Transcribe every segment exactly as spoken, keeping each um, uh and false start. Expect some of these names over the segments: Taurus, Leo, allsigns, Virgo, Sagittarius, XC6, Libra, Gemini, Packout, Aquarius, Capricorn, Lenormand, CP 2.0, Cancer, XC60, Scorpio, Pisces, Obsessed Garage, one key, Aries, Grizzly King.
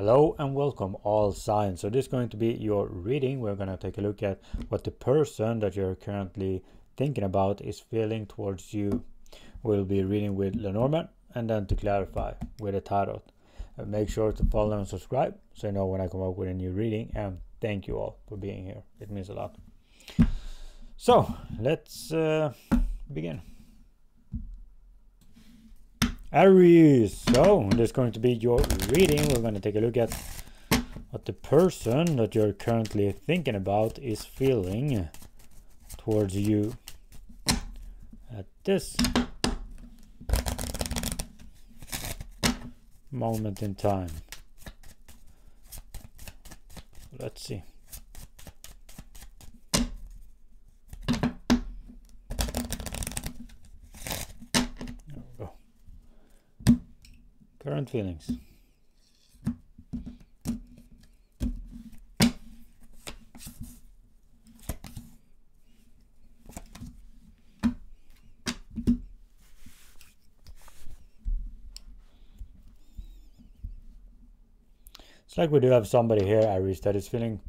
Hello and welcome all signs. So this is going to be your reading. We're going to take a look at what the person that you're currently thinking about is feeling towards you. We'll be reading with Lenormand and then to clarify with a tarot. And make sure to follow and subscribe so you know when I come up with a new reading, and thank you all for being here. It means a lot. So let's uh, begin. Aries, so this is going to be your reading. We're going to take a look at what the person that you're currently thinking about is feeling towards you at this moment in time. Let's see. Current feelings. It's like we do have somebody here, Aries, that is feeling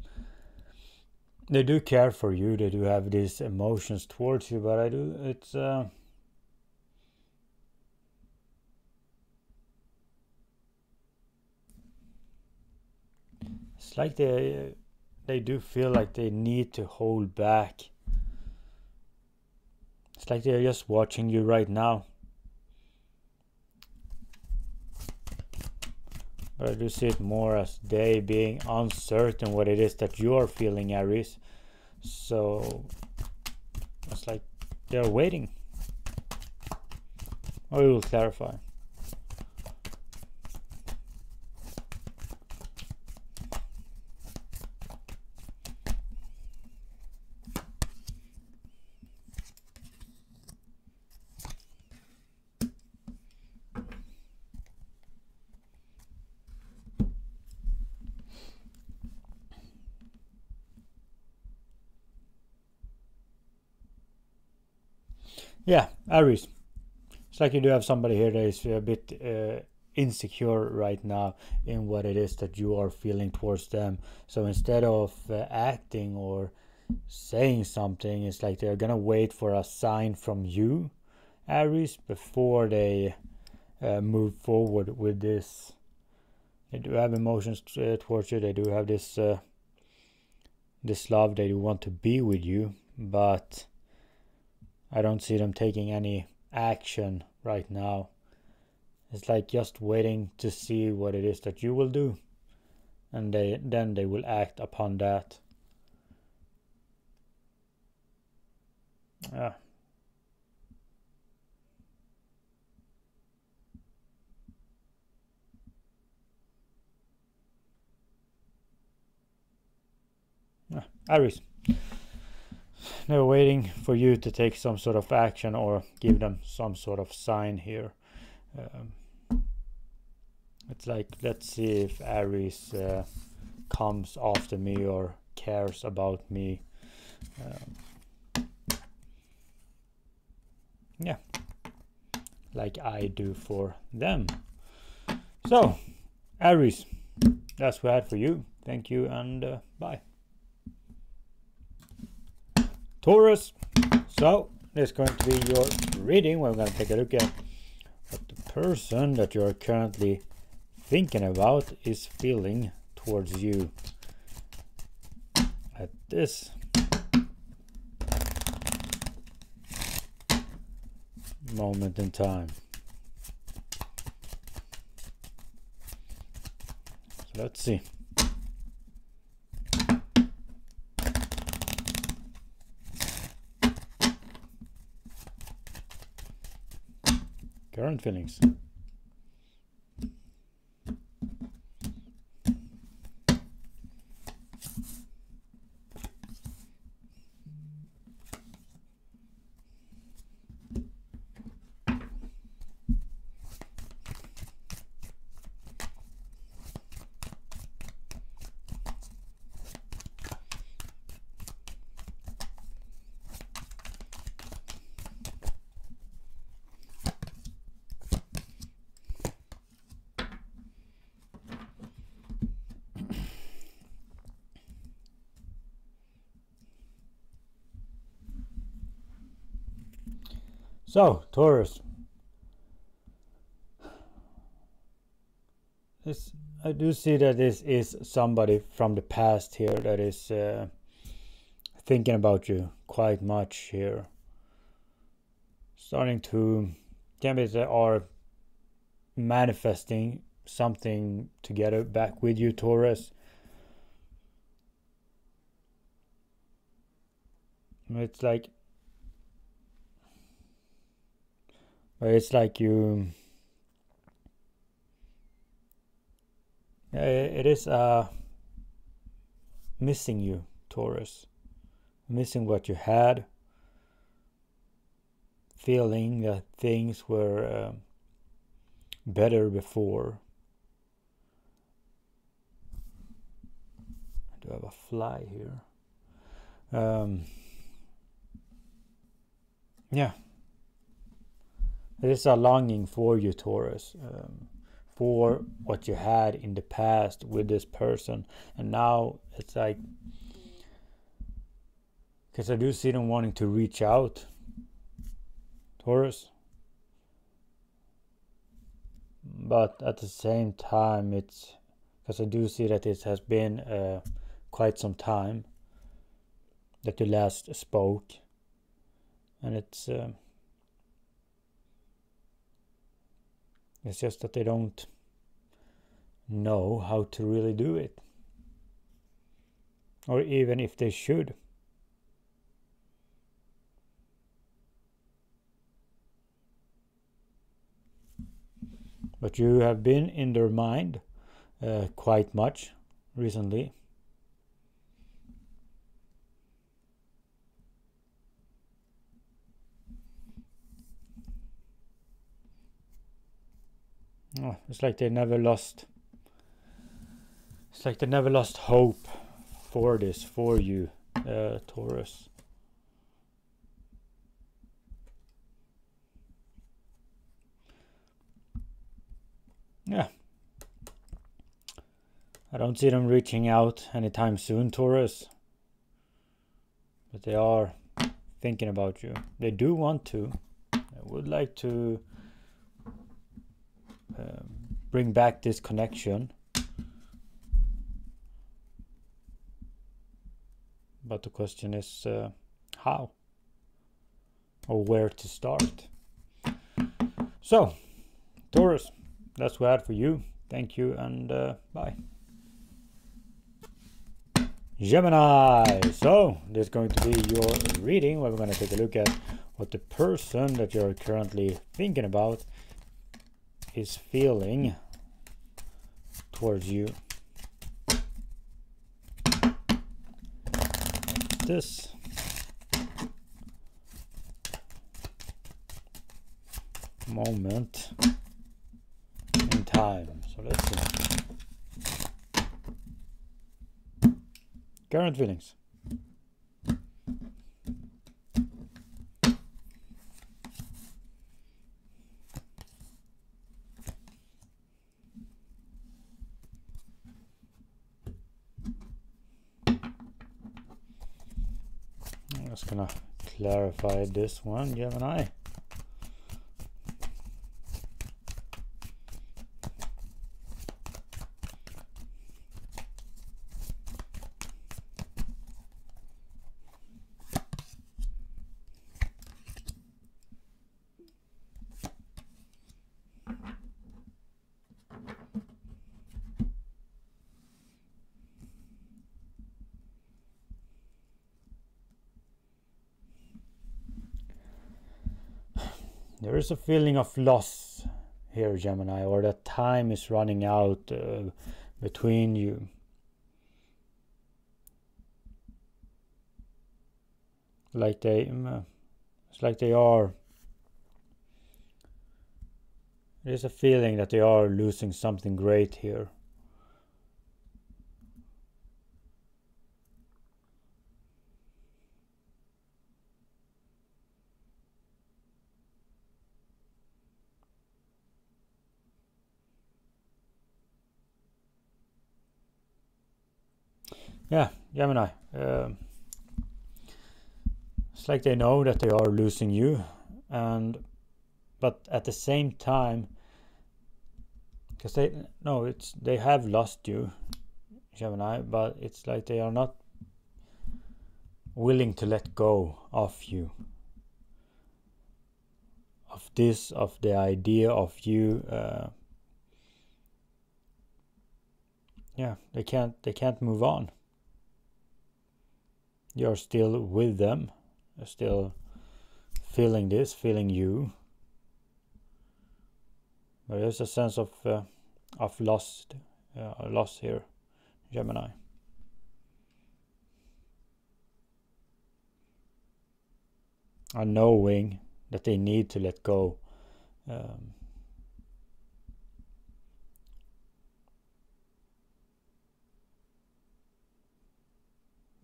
they do care for you, they do have these emotions towards you, but I do it's uh It's like they they do feel like they need to hold back. It's like they're just watching you right now. But I do see it more as they being uncertain what it is that you're feeling, Aries. So it's like they're waiting. I will clarify. Yeah, Aries, it's like you do have somebody here that is a bit uh, insecure right now in what it is that you are feeling towards them. So instead of uh, acting or saying something, it's like they're gonna wait for a sign from you, Aries, before they uh, move forward with this. They do have emotions uh, towards you. They do have this uh, this love. They do want to be with you, but I don't see them taking any action right now. It's like just waiting to see what it is that you will do, and they then they will act upon that. Yeah. Yeah. Aries, they're waiting for you to take some sort of action or give them some sort of sign here. Um, it's like, let's see if Aries uh, comes after me or cares about me. Um, yeah, like I do for them. So, Aries, that's what I had for you. Thank you and uh, bye. Taurus, so this is going to be your reading. We're going to take a look at what the person that you're currently thinking about is feeling towards you at this moment in time. So let's see. Current feelings. So, Taurus, this, I do see that this is somebody from the past here that is uh, thinking about you quite much here. Starting to, can be they are manifesting something together back with you, Taurus. It's like, but it's like you, it is uh, missing you, Taurus, missing what you had, feeling that things were uh, better before. I do have a fly here. Um, yeah. There's a longing for you, Taurus, um, for what you had in the past with this person. And now it's like, because I do see them wanting to reach out, Taurus. But at the same time, it's because I do see that it has been uh, quite some time that you last spoke. And it's... Um, It's just that they don't know how to really do it. Or even if they should. But you have been in their mind uh, quite much recently. Oh, it's like they never lost. It's like they never lost hope for this, for you, uh, Taurus. Yeah. I don't see them reaching out anytime soon, Taurus. But they are thinking about you. They do want to. They would like to. Uh, bring back this connection, but the question is uh, how or where to start. So, Taurus, that's what I had for you. Thank you and uh, bye. Gemini, so this is going to be your reading where we're going to take a look at what the person that you're currently thinking about is feeling towards you. This moment in time. So let's see. Current feelings. Gonna clarify this one, Gemini. There is a feeling of loss here, Gemini, or that time is running out uh, between you. Like they, it's like they are. There's a feeling that they are losing something great here. Yeah, Gemini, um, it's like they know that they are losing you, and but at the same time, because they no, it's they have lost you, Gemini, but it's like they are not willing to let go of you, of this, of the idea of you. Uh, yeah, they can't they can't move on. You're still with them, you're still feeling this, feeling you, but there's a sense of uh, of loss, uh, loss here, Gemini. And knowing that they need to let go. Um,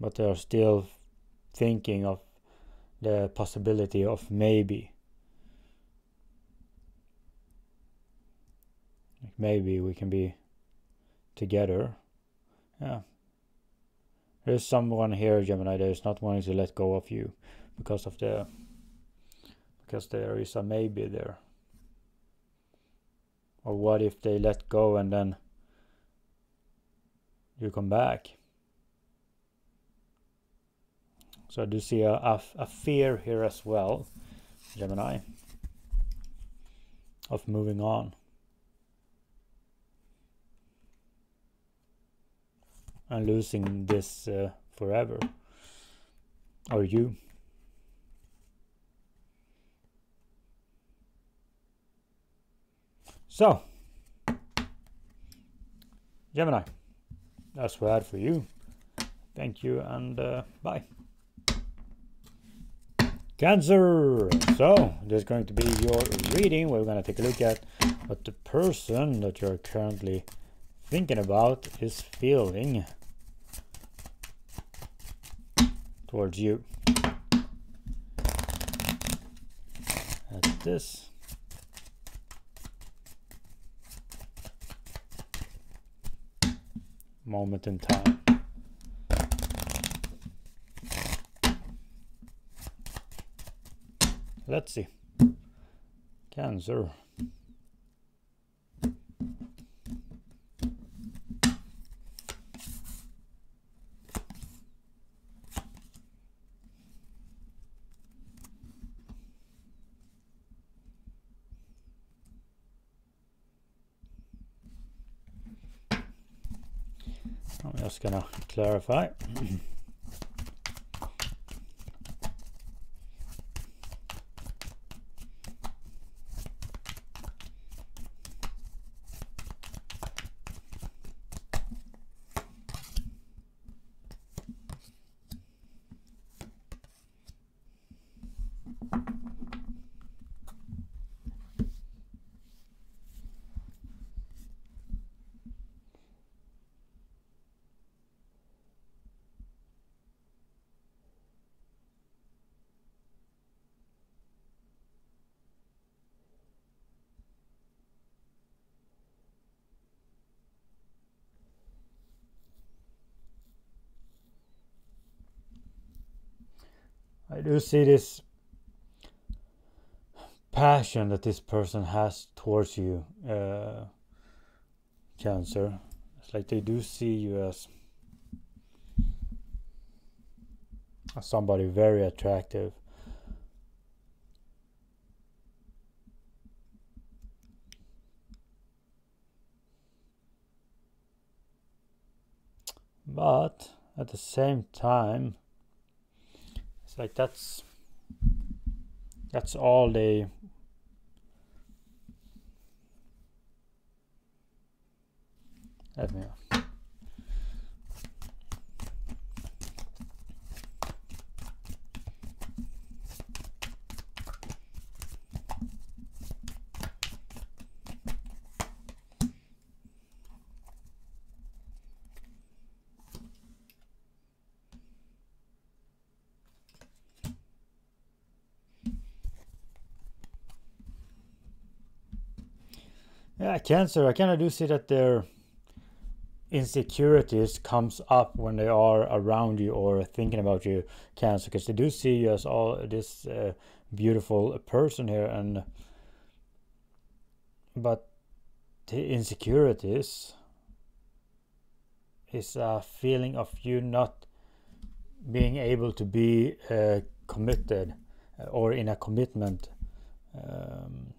but they are still thinking of the possibility of maybe. Like maybe we can be together. Yeah. There's someone here, Gemini, that is not wanting to let go of you. Because of the, because there is a maybe there. Or what if they let go and then you come back? So I do see a, a, a fear here as well, Gemini, of moving on. And losing this uh, forever, or you. So, Gemini, that's what I had for you. Thank you and uh, bye. Cancer. So, this is going to be your reading. We're going to take a look at what the person that you're currently thinking about is feeling towards you. That's this. Moment in time. Let's see. Cancer. I'm just gonna clarify. I do see this passion that this person has towards you, uh, Cancer. It's like they do see you as, as somebody very attractive. But at the same time, like that's that's all they let me know. Yeah, Cancer, I kind of do see that their insecurities comes up when they are around you or thinking about you, Cancer, because they do see you as all this uh, beautiful person here, and But the insecurities is a feeling of you not being able to be uh, committed or in a commitment. Um,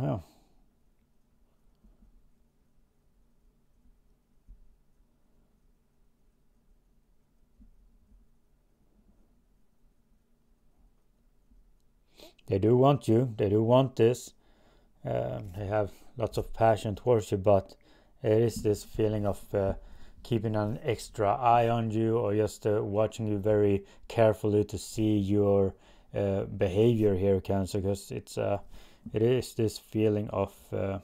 yeah. They do want you, they do want this, um, they have lots of passion towards you, but it is this feeling of uh, keeping an extra eye on you, or just uh, watching you very carefully to see your uh, behavior here, Cancer, because it's uh, it is this feeling of uh,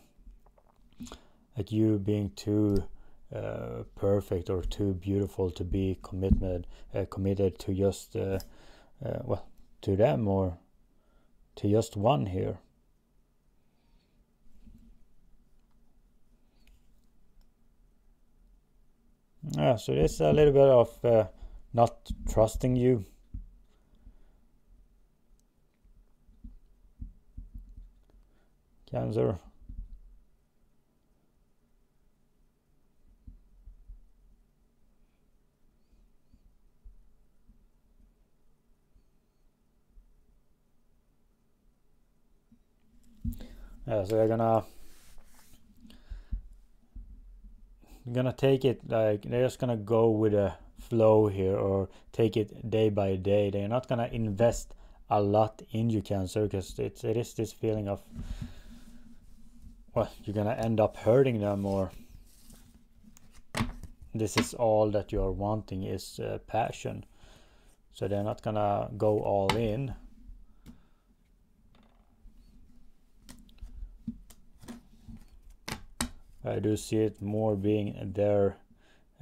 like you being too uh, perfect or too beautiful to be committed, uh, committed to just, uh, uh, well, to them or to just one here. Yeah, so there's a little bit of uh, not trusting you. Cancer. Yeah, so they're gonna gonna take it, like they're just gonna go with a flow here, or take it day by day. They're not gonna invest a lot in you, Cancer, because it's it is this feeling of, well, you're gonna end up hurting them, or this is all that you're wanting is uh, passion. So they're not gonna go all in. I do see it more being their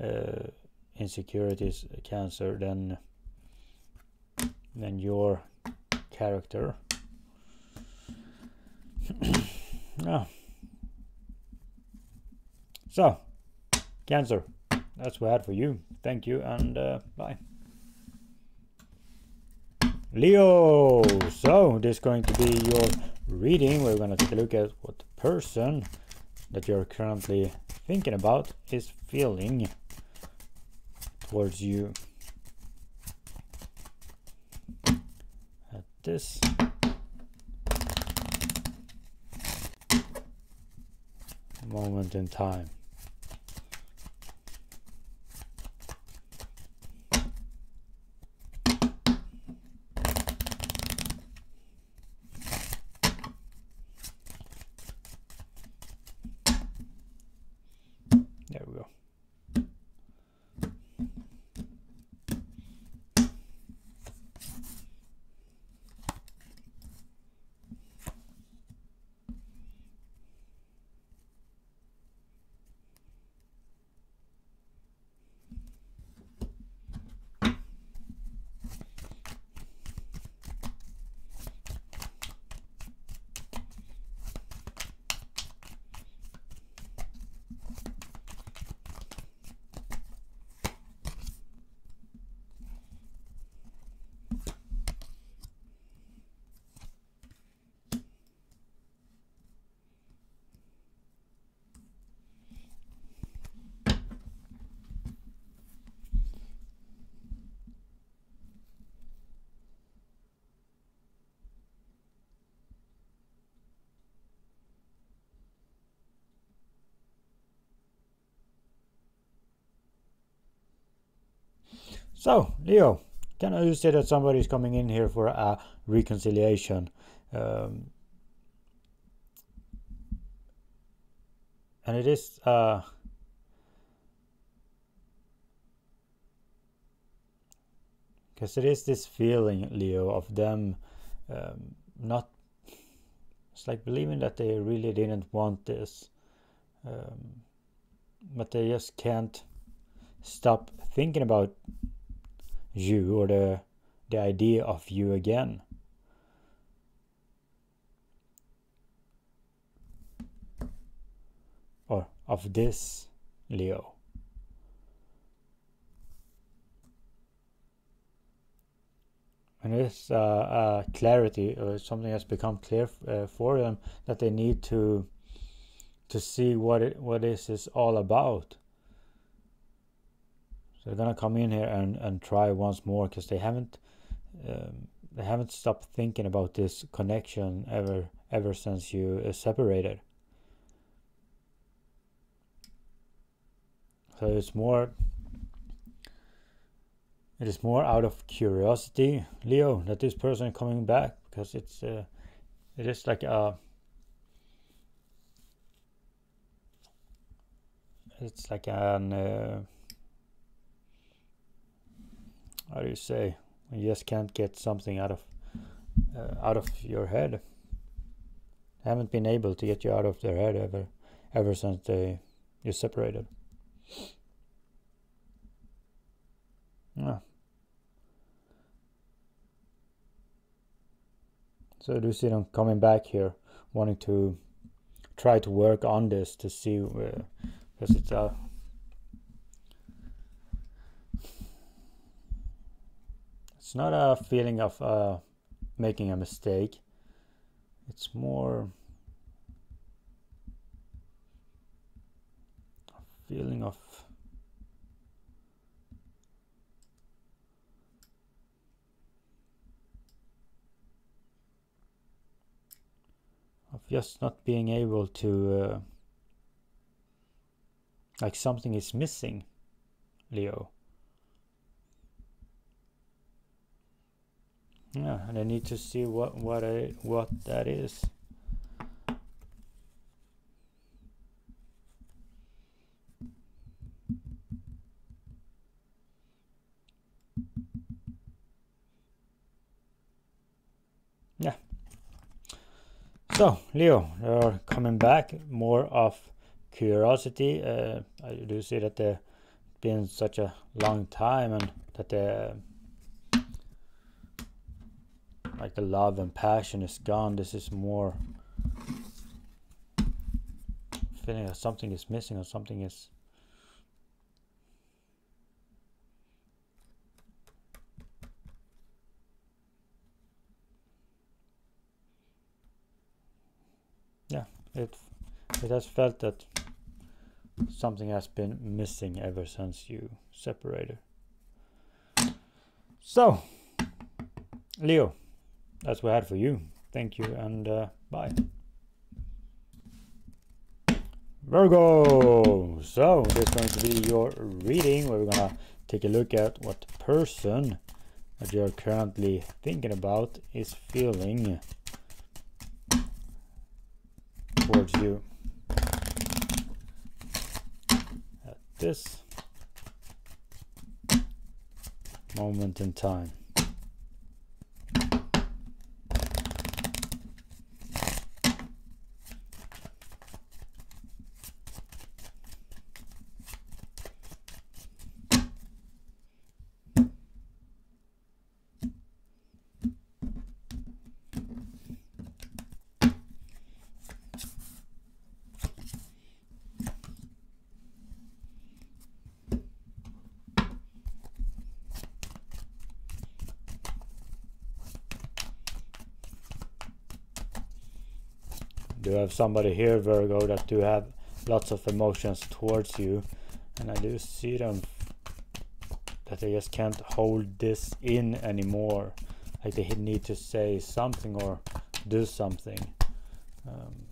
uh, insecurities, Cancer, than than your character. Oh. So, Cancer, that's what I had for you. Thank you, and uh, bye. Leo, so this is going to be your reading. We're going to take a look at what the person that you're currently thinking about is feeling towards you at this. Moment in time. There we go. So, Leo, can I say that somebody is coming in here for a reconciliation? Um, and it is uh, because it is this feeling, Leo, of them um, not, it's like believing that they really didn't want this, um, but they just can't stop thinking about you, or the the idea of you again. Or of this, Leo. And and this uh, uh, clarity, or something has become clear uh, for them, that they need to to see what it what this is all about. So they're gonna come in here and and try once more, because they haven't um, they haven't stopped thinking about this connection ever ever since you uh, separated. So it's more, it is more out of curiosity, Leo, that this person is coming back, because it's uh, it is like a, it's like an uh, how do you say, you just can't get something out of uh, out of your head. They haven't been able to get you out of their head ever ever since they you separated. Yeah. So I do see them coming back here, wanting to try to work on this to see where, because it's a, it's not a feeling of uh, making a mistake. It's more a feeling of, of just not being able to, uh, like something is missing, Leo. Yeah, and I need to see what what I what that is. Yeah. So, Leo, they are coming back more of curiosity. Uh, I do see that they've been such a long time, and that they, like the love and passion is gone. This is more feeling that something is missing, or something is, yeah, it it has felt that something has been missing ever since you separated. So, Leo, that's what I had for you. Thank you, and uh, bye. Virgo! So, this is going to be your reading, where we're gonna take a look at what person that you're currently thinking about is feeling towards you at this moment in time. You have somebody here, Virgo, that do have lots of emotions towards you, and I do see them that they just can't hold this in anymore. Like they need to say something or do something. Um,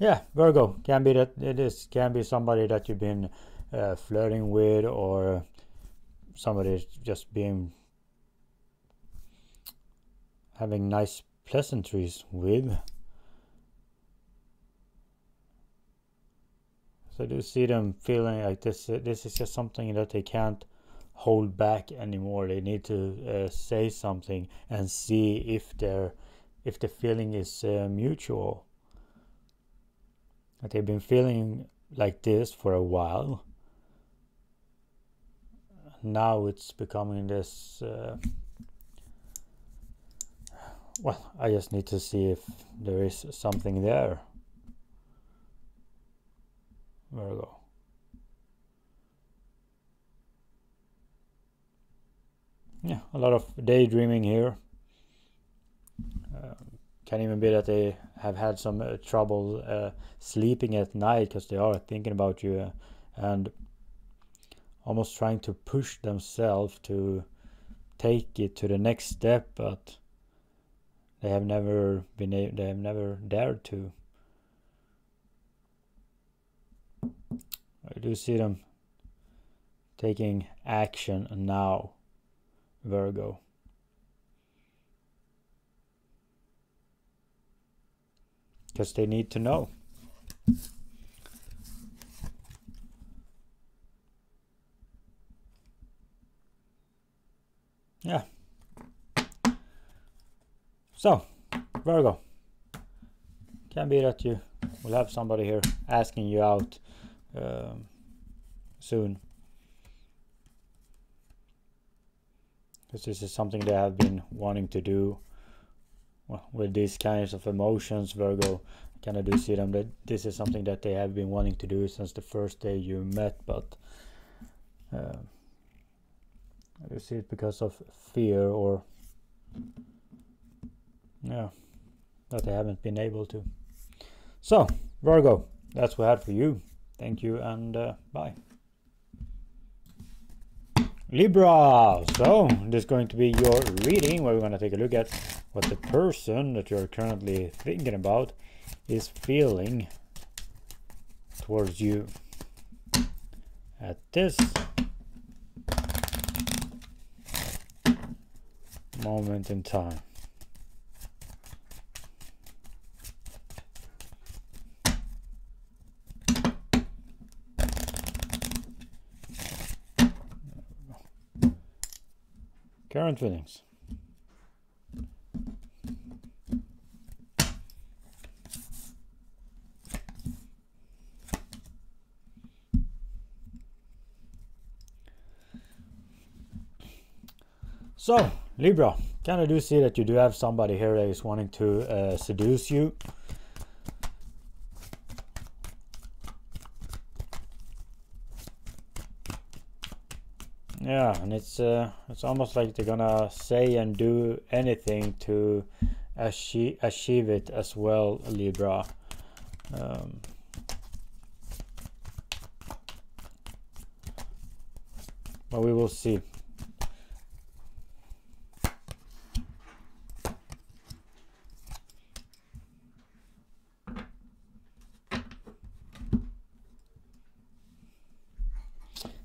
Yeah, Virgo, can be that it is, can be somebody that you've been uh, flirting with, or somebody just being having nice pleasantries with. So I do see them feeling like this. Uh, this is just something that they can't hold back anymore. They need to uh, say something and see if they're if the feeling is uh, mutual. That they've been feeling like this for a while. Now it's becoming this. Uh, well, I just need to see if there is something there. Virgo. Yeah, a lot of daydreaming here. Uh, can even be that they have had some uh, trouble uh, sleeping at night because they are thinking about you uh, and almost trying to push themselves to take it to the next step, but they have never been able, they have never dared to. I do see them taking action now, Virgo. Because they need to know. Yeah. So, Virgo. Can be that you will have somebody here asking you out um, soon. Because this is something they have been wanting to do. Well, with these kinds of emotions, Virgo, I kind of do see them that this is something that they have been wanting to do since the first day you met, but uh, I do see it because of fear or, yeah, that they haven't been able to. So, Virgo, that's what I had for you. Thank you and uh, bye. Libra, so this is going to be your reading where we're going to take a look at what the person that you're currently thinking about is feeling towards you at this moment in time. Current feelings. So, Libra, kind of do see that you do have somebody here that is wanting to uh, seduce you. Yeah, and it's uh, it's almost like they're gonna say and do anything to achieve, achieve it as well, Libra. Um, but we will see.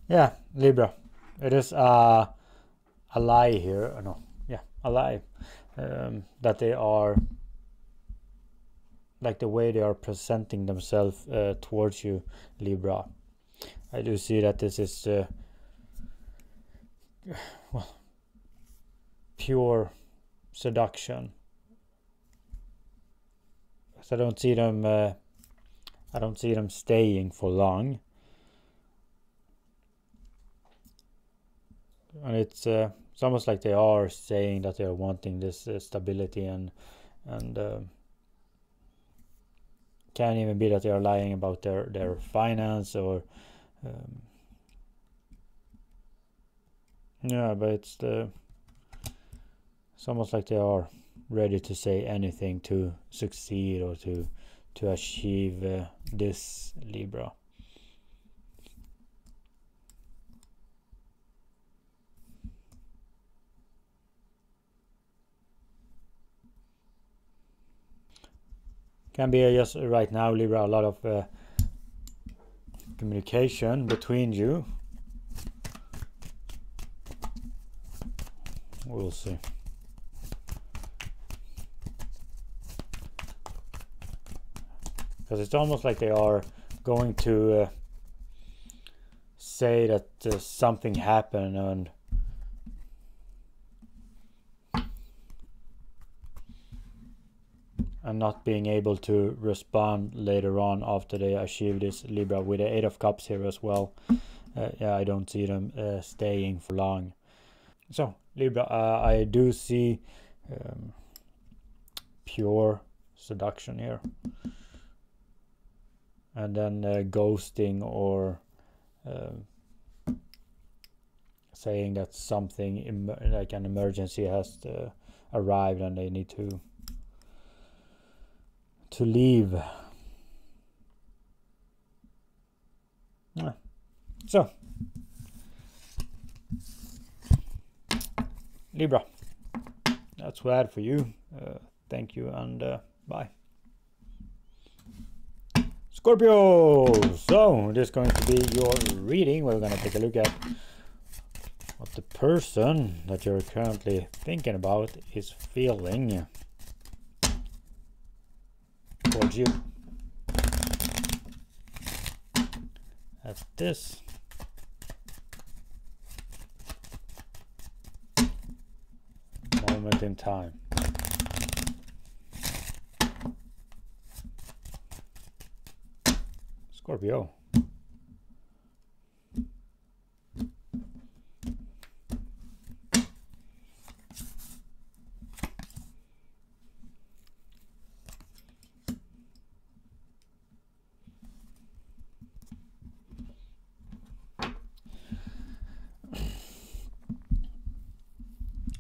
Yeah, Libra. It is uh, a lie here, or no, yeah, a lie, um, that they are, like the way they are presenting themselves uh, towards you, Libra. I do see that this is, uh, well, pure seduction. So I don't see them, uh, I don't see them staying for long. And it's uh, it's almost like they are saying that they are wanting this uh, stability and and uh, can't even be that they are lying about their their finance or um, yeah, but it's the it's almost like they are ready to say anything to succeed or to to achieve uh, this, Libra. Can be just right now, Libra, a lot of uh, communication between you. We'll see. Because it's almost like they are going to uh, say that uh, something happened and and not being able to respond later on after they achieve this Libra with the Eight of Cups here as well. Uh, yeah, I don't see them uh, staying for long. So Libra, uh, I do see um, pure seduction here, and then uh, ghosting or uh, saying that something like an emergency has to arrived and they need to to leave. Yeah. So Libra, that's what I had for you. Uh, thank you and uh, bye. Scorpio! So this is going to be your reading. We're going to take a look at what the person that you're currently thinking about is feeling towards you. That's this. Moment in time. Scorpio.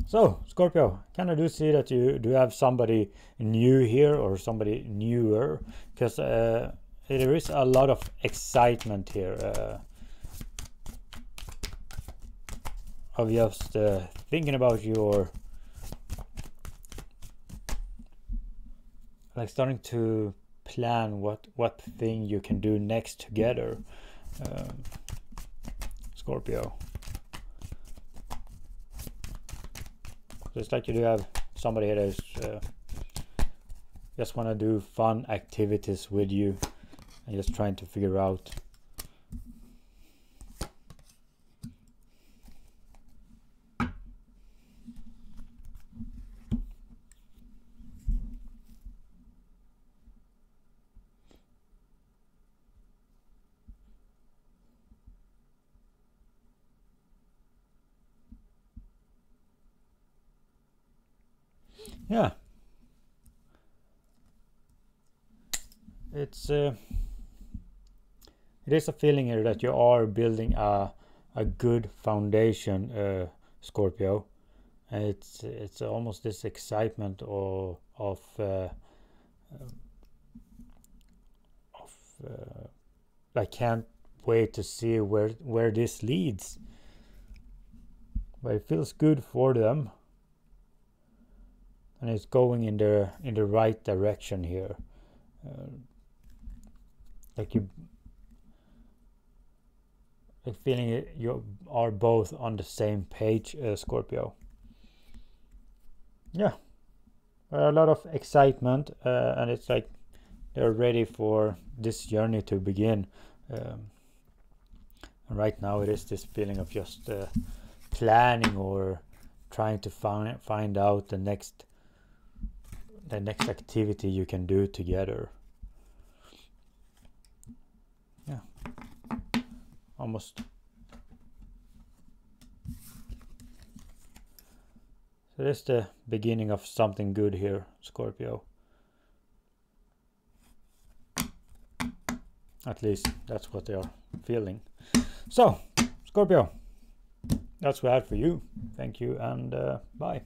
So, Scorpio, kind of do see that you do have somebody new here or somebody newer, because uh, there is a lot of excitement here uh, of just uh, thinking about your, like starting to plan what what thing you can do next together, um, Scorpio. Just like you do have somebody here that uh, just want to do fun activities with you and just trying to figure out. Yeah, it's uh, it is a feeling here that you are building a a good foundation, uh, Scorpio. And it's it's almost this excitement or of uh, of uh, I can't wait to see where where this leads. But it feels good for them. And it's going in the in the right direction here. Uh, like you, like feeling it, you are both on the same page, uh, Scorpio. Yeah, a lot of excitement, uh, and it's like they're ready for this journey to begin. Um, and right now, it is this feeling of just uh, planning or trying to find find out the next. The next activity you can do together. Yeah, almost. So this is the beginning of something good here, Scorpio. At least that's what they are feeling. So, Scorpio, that's what I had for you. Thank you and uh, bye.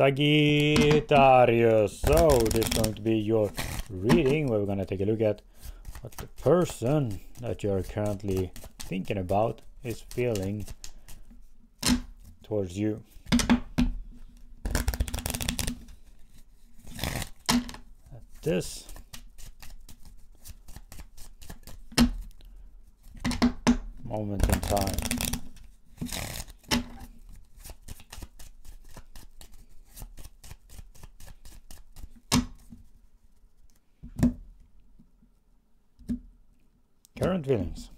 Sagittarius, so this is going to be your reading where we're going to take a look at what the person that you're currently thinking about is feeling towards you. At this moment in time. Current feelings.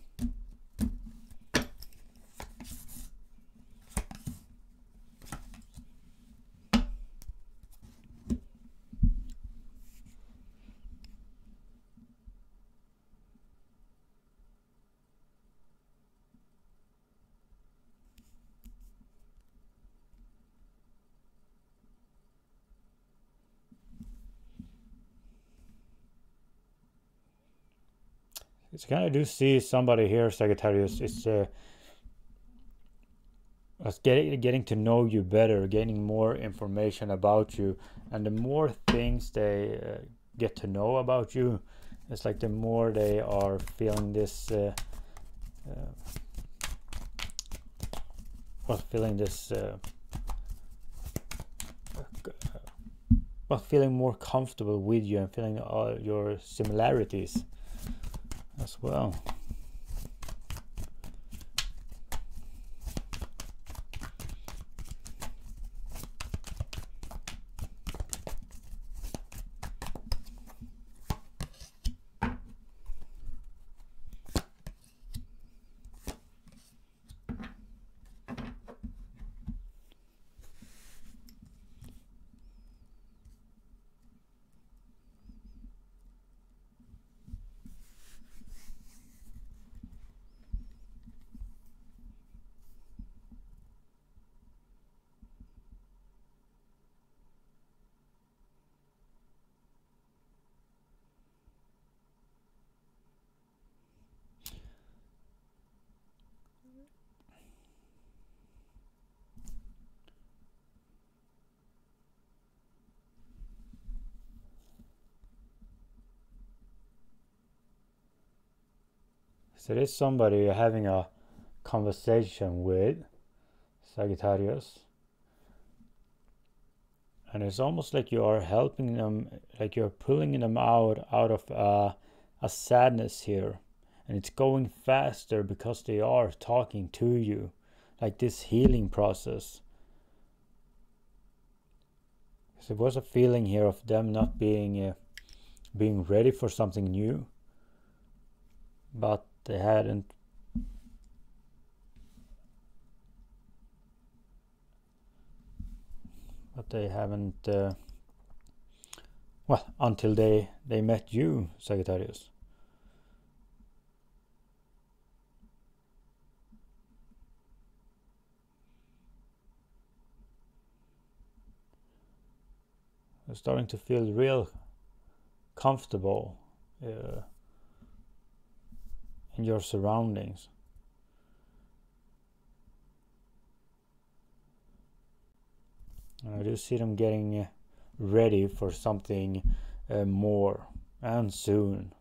It's kind of do see somebody here, Sagittarius. It's uh, it's getting getting to know you better, gaining more information about you, and the more things they uh, get to know about you, it's like the more they are feeling this, uh, uh, well, feeling this, uh, well, feeling more comfortable with you and feeling all your similarities as well. So there's somebody you're having a conversation with, Sagittarius, and it's almost like you are helping them, like you're pulling them out out of uh, a sadness here, and it's going faster because they are talking to you, like this healing process. So there was a feeling here of them not being uh, being ready for something new, but they hadn't but they haven't uh, well, until they they met you, Sagittarius. They're starting to feel real comfortable uh, in your surroundings. And I do see them getting ready for something uh, more, and soon.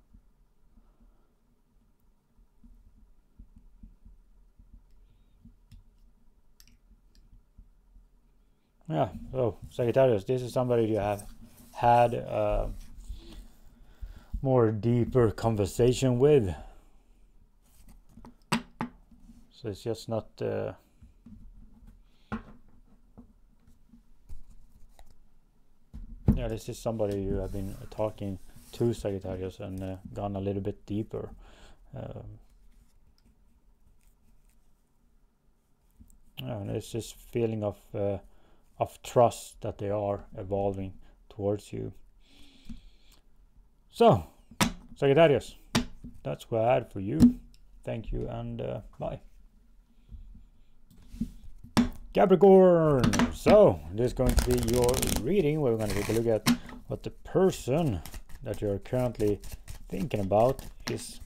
Yeah, so Sagittarius, this is somebody you have had a more deeper conversation with. So it's just not uh, yeah, this is somebody you have been talking to, Sagittarius, and uh, gone a little bit deeper. Um, and it's this feeling of uh, of trust that they are evolving towards you. So, Sagittarius, that's what I had for you. Thank you, and uh, bye. Capricorn, so this is going to be your reading where we're going to take a look at what the person that you're currently thinking about is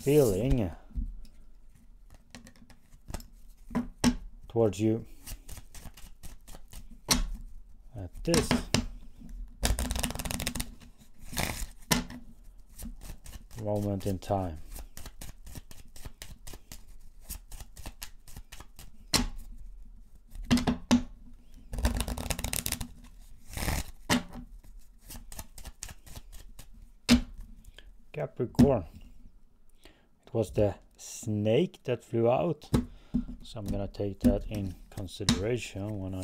feeling towards you at this moment in time. Capricorn. It was the snake that flew out, so I'm gonna take that in consideration when I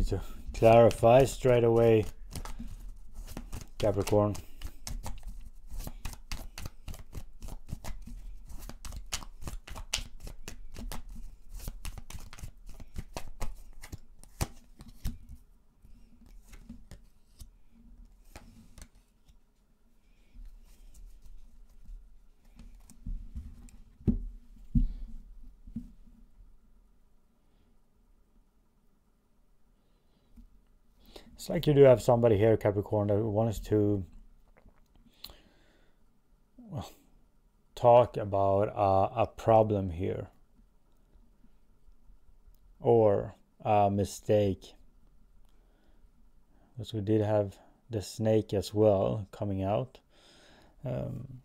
need to clarify straight away, Capricorn. It's like you do have somebody here, Capricorn, that wants to well, talk about a, a problem here, or a mistake. Because we did have the snake as well coming out. Um,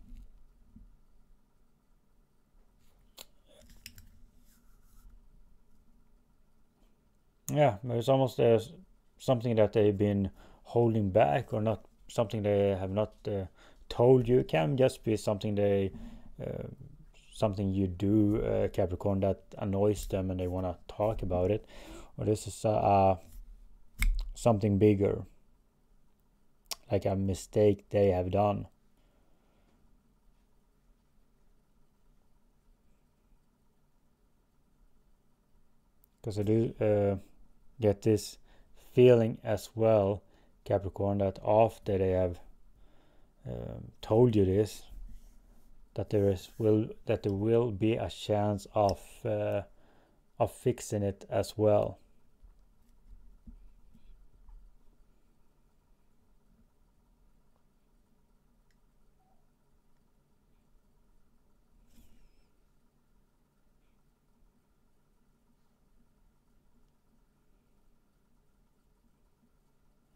yeah, it's almost a something that they've been holding back, or not something they have not uh, told you. It can just be something they uh, something you do, uh, Capricorn, that annoys them and they want to talk about it. Or this is uh, uh, something bigger, like a mistake they have done. Because I do uh, get this feeling as well, Capricorn, that after they have um, told you this, that there is will that there will be a chance of uh, of fixing it as well.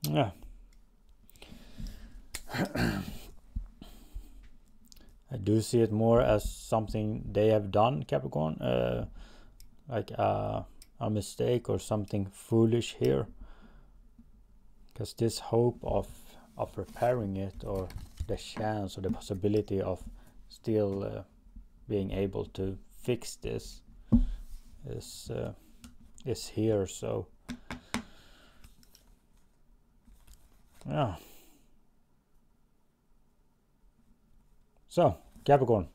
Yeah. I do see it more as something they have done, Capricorn, uh, like a, a mistake or something foolish here, because this hope of of repairing it, or the chance or the possibility of still uh, being able to fix this is uh, is here. So yeah. So, Capricorn,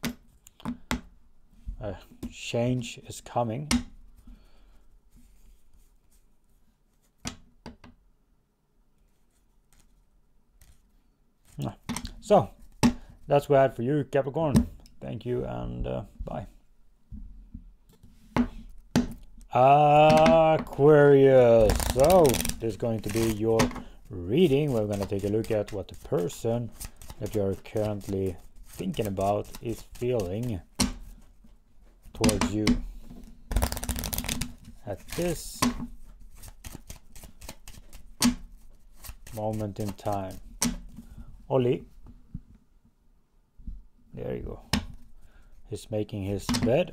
a change is coming. So, that's what I had for you, Capricorn. Thank you, and uh, bye. Aquarius. So, this is going to be your reading. We're going to take a look at what the person that you're currently thinking about is feeling towards you at this moment in time. Oli, there you go, he's making his bed,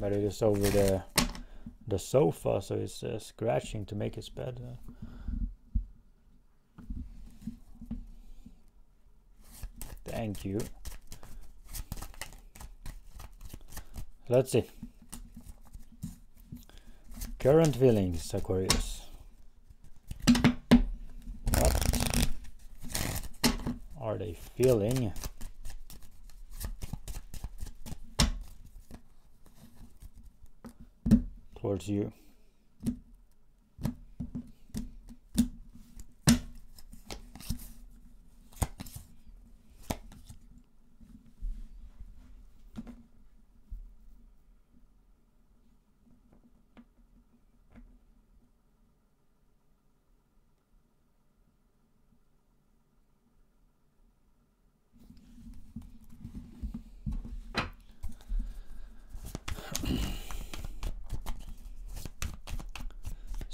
but it is over the the sofa, so he's uh, scratching to make his bed. uh, Thank you. Let's see. Current feelings, Aquarius. What are they feeling? Towards you.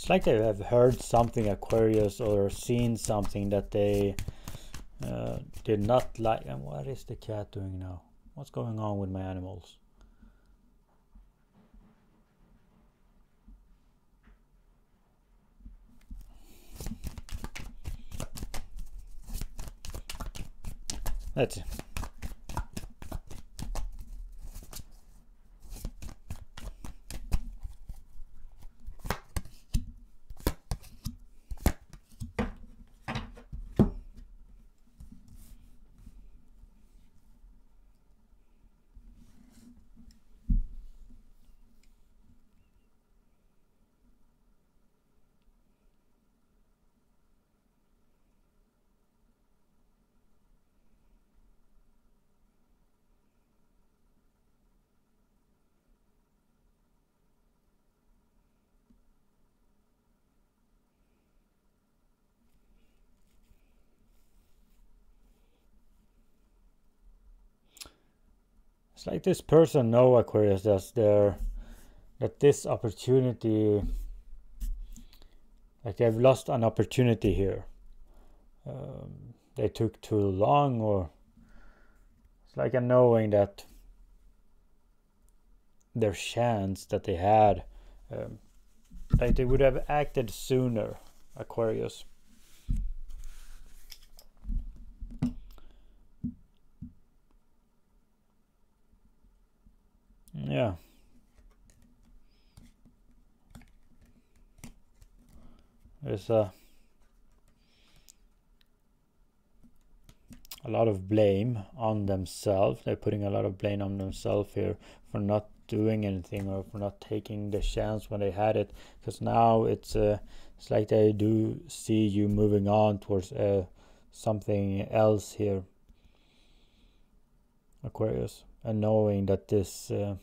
It's like they have heard something, Aquarius, or seen something that they uh, did not like. And what is the cat doing now? What's going on with my animals? That's it. It's like this person, no Aquarius, that's there, that this opportunity, like they've lost an opportunity here. Um, they took too long, or it's like a knowing that their chance that they had, um, like they would have acted sooner, Aquarius. Yeah. There's a, a lot of blame on themselves. They're putting a lot of blame on themselves here for not doing anything, or for not taking the chance when they had it, because now it's uh, it's like they do see you moving on towards uh, something else here, Aquarius, and knowing that this uh,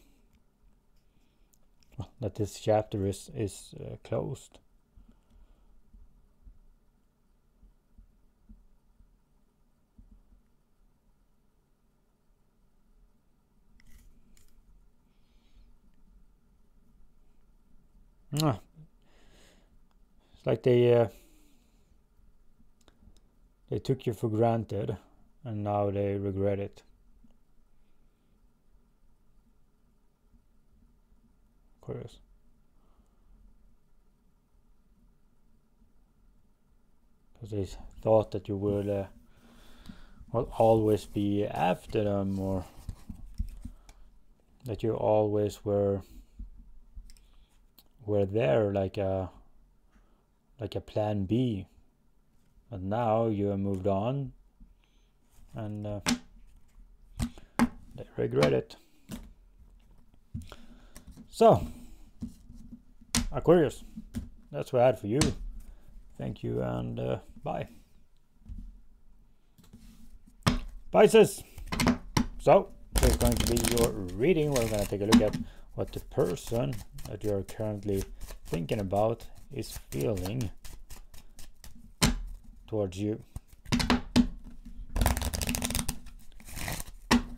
that this chapter is is uh, closed. It's like they uh, they took you for granted, and now they regret it. Curious. Because they thought that you will uh, will always be after them, or that you always were. Were there like a like a plan B, but now you have moved on, and uh, they regret it. So Aquarius, that's what I had for you. Thank you, and uh, bye. Pisces, so there's going to be your reading. We're going to take a look at what the person that you're currently thinking about is feeling towards you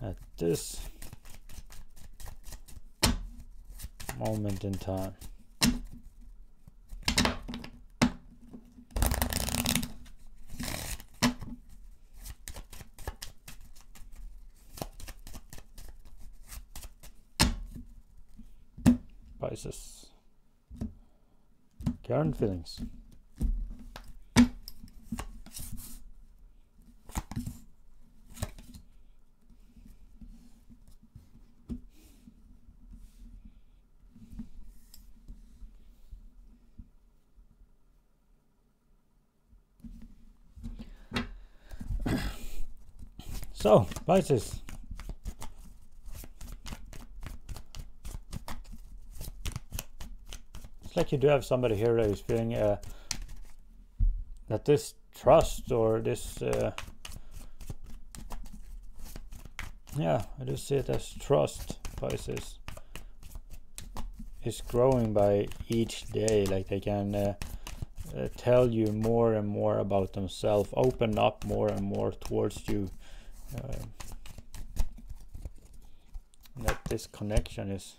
at this moment in time. Pisces, current feelings. So, Pisces, like you do have somebody here that is feeling uh, that this trust, or this uh, yeah, I do see it as trust, Pisces, is growing by each day. Like they can uh, uh, tell you more and more about themselves, open up more and more towards you, uh, that this connection is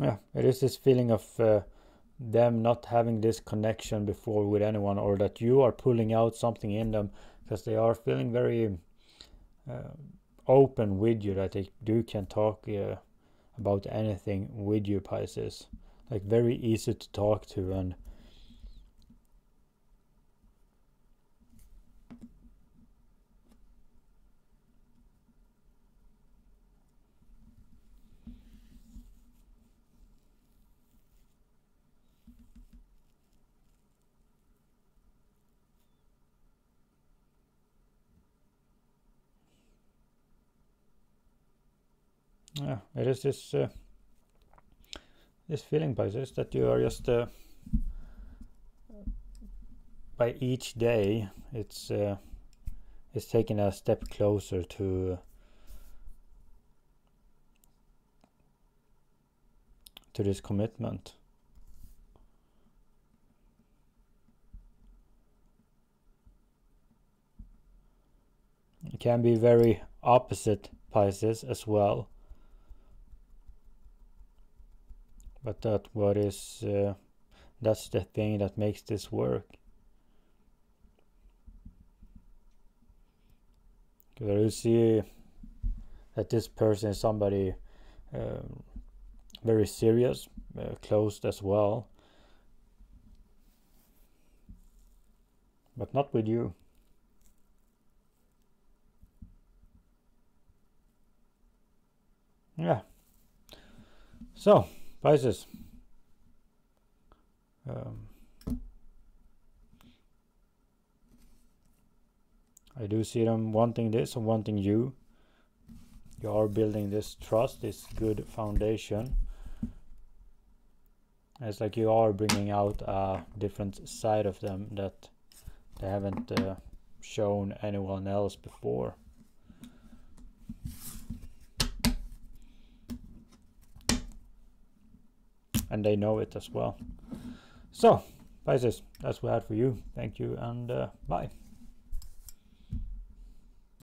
yeah, it is this feeling of uh, them not having this connection before with anyone, or that you are pulling out something in them, because they are feeling very uh, open with you, that they do can talk uh, about anything with you, Pisces. Like very easy to talk to, and yeah, it is this uh, this feeling, Pisces, that you are just uh, by each day it's uh, it's taking a step closer to to this commitment. It can be very opposite Pisces as well, but that what is uh, that's the thing that makes this work. Because you see that this person is somebody um, very serious, uh, closed as well, but not with you. Yeah. So, Pisces. Um, I do see them wanting this and wanting you. You are building this trust, this good foundation. It's like you are bringing out a different side of them that they haven't uh, shown anyone else before. And they know it as well. So, Pisces, that's what I had for you. Thank you and uh, bye.